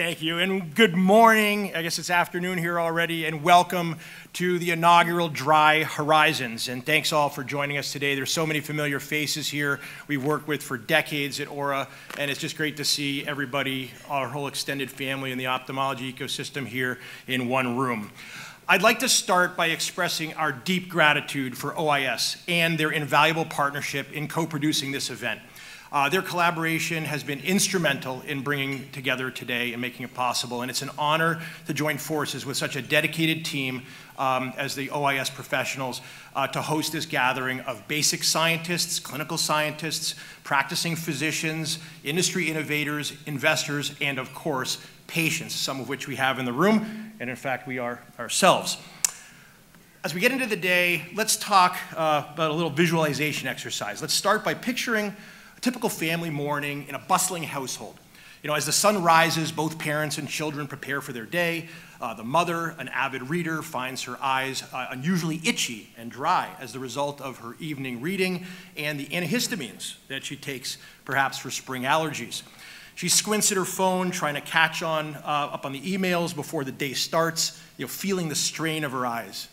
Thank you, and good morning. I guess it's afternoon here already, and welcome to the inaugural Dry Horizons. And thanks all for joining us today. There's so many familiar faces here we've worked with for decades at Ora, and it's just great to see everybody, our whole extended family in the ophthalmology ecosystem here in one room. I'd like to start by expressing our deep gratitude for OIS and their invaluable partnership in co-producing this event. Their collaboration has been instrumental in bringing together today and making it possible, and it's an honor to join forces with such a dedicated team as the OIS professionals to host this gathering of basic scientists, clinical scientists, practicing physicians, industry innovators, investors, and of course, patients, some of which we have in the room, and in fact, we are ourselves. As we get into the day, let's talk about a little visualization exercise. Let's start by picturing typical family morning in a bustling household. You know, as the sun rises, both parents and children prepare for their day. The mother, an avid reader, finds her eyes unusually itchy and dry as the result of her evening reading and the antihistamines that she takes, perhaps for spring allergies. She squints at her phone, trying to catch up on the emails before the day starts, you know, feeling the strain of her eyes.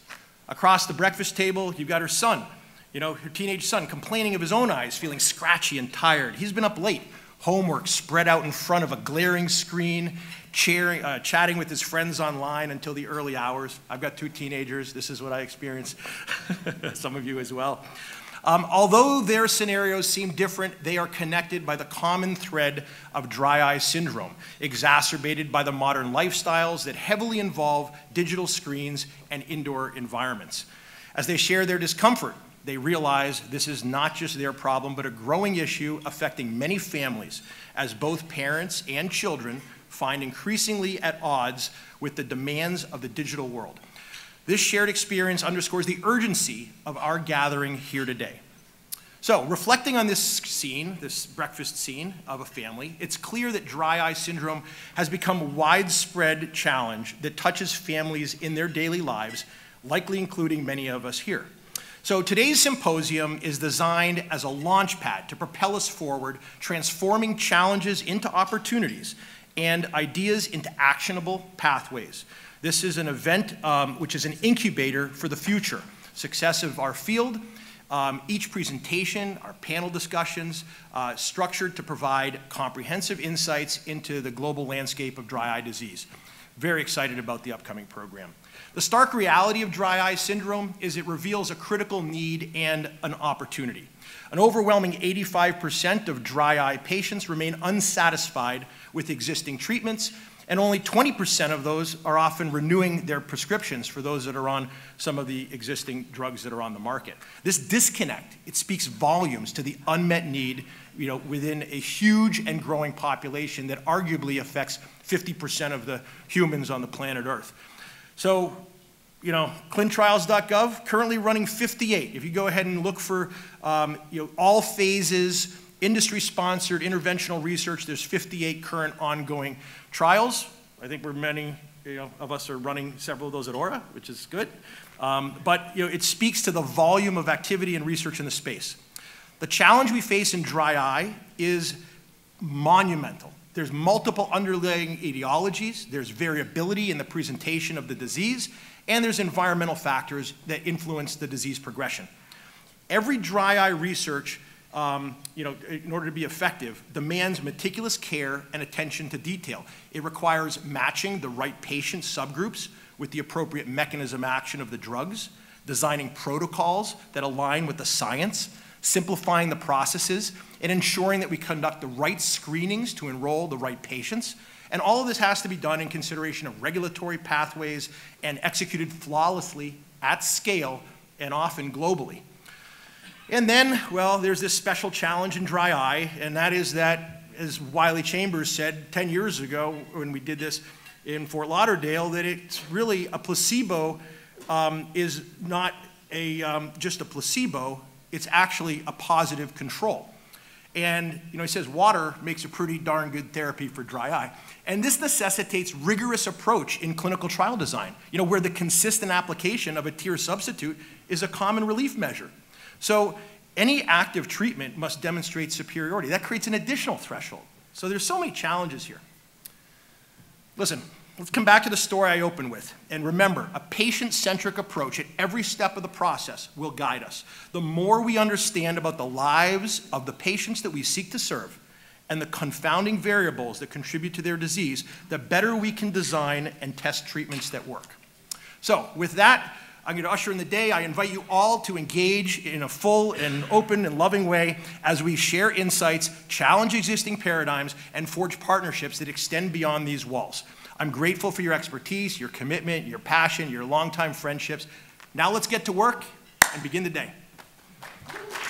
Across the breakfast table, you've got her son, you know, her teenage son, complaining of his own eyes, feeling scratchy and tired. He's been up late, homework spread out in front of a glaring screen, chatting with his friends online until the early hours. I've got two teenagers. This is what I experience, some of you as well. Although their scenarios seem different, they are connected by the common thread of dry eye syndrome, exacerbated by the modern lifestyles that heavily involve digital screens and indoor environments. As they share their discomfort, they realize this is not just their problem, but a growing issue affecting many families, as both parents and children find increasingly at odds with the demands of the digital world. This shared experience underscores the urgency of our gathering here today. So, reflecting on this scene, this breakfast scene of a family, it's clear that dry eye syndrome has become a widespread challenge that touches families in their daily lives, likely including many of us here. So today's symposium is designed as a launch pad to propel us forward, transforming challenges into opportunities and ideas into actionable pathways. This is an event which is an incubator for the future success of our field. Each presentation, our panel discussions, structured to provide comprehensive insights into the global landscape of dry eye disease. Very excited about the upcoming program. The stark reality of dry eye syndrome is it reveals a critical need and an opportunity. An overwhelming 85% of dry eye patients remain unsatisfied with existing treatments, and only 20% of those are often renewing their prescriptions for those that are on some of the existing drugs that are on the market. This disconnect, it speaks volumes to the unmet need, you know, within a huge and growing population that arguably affects 50% of the humans on the planet Earth. So, you know, clinicaltrials.gov, currently running 58. If you go ahead and look for you know, all phases, industry-sponsored interventional research, there's 58 current ongoing trials. I think many of us are running several of those at Ora, which is good. But you know, it speaks to the volume of activity and research in the space. The challenge we face in dry eye is monumental. There's multiple underlying etiologies, there's variability in the presentation of the disease, and there's environmental factors that influence the disease progression. Every dry eye research, you know, in order to be effective, demands meticulous care and attention to detail. It requires matching the right patient subgroups with the appropriate mechanism action of the drugs, designing protocols that align with the science, simplifying the processes, and ensuring that we conduct the right screenings to enroll the right patients. And all of this has to be done in consideration of regulatory pathways and executed flawlessly at scale and often globally. And then, well, there's this special challenge in dry eye, and that is that, as Wiley Chambers said 10 years ago when we did this in Fort Lauderdale, that it's really a placebo is not a, just a placebo, it's actually a positive control. And you know, he says water makes a pretty darn good therapy for dry eye. And this necessitates rigorous approach in clinical trial design, you know, where the consistent application of a tear substitute is a common relief measure. So any active treatment must demonstrate superiority. That creates an additional threshold. So there's so many challenges here. Listen, let's come back to the story I opened with. And remember, a patient-centric approach at every step of the process will guide us. The more we understand about the lives of the patients that we seek to serve and the confounding variables that contribute to their disease, the better we can design and test treatments that work. So with that, I'm going to usher in the day. I invite you all to engage in a full and open and loving way as we share insights, challenge existing paradigms, and forge partnerships that extend beyond these walls. I'm grateful for your expertise, your commitment, your passion, your longtime friendships. Now let's get to work and begin the day.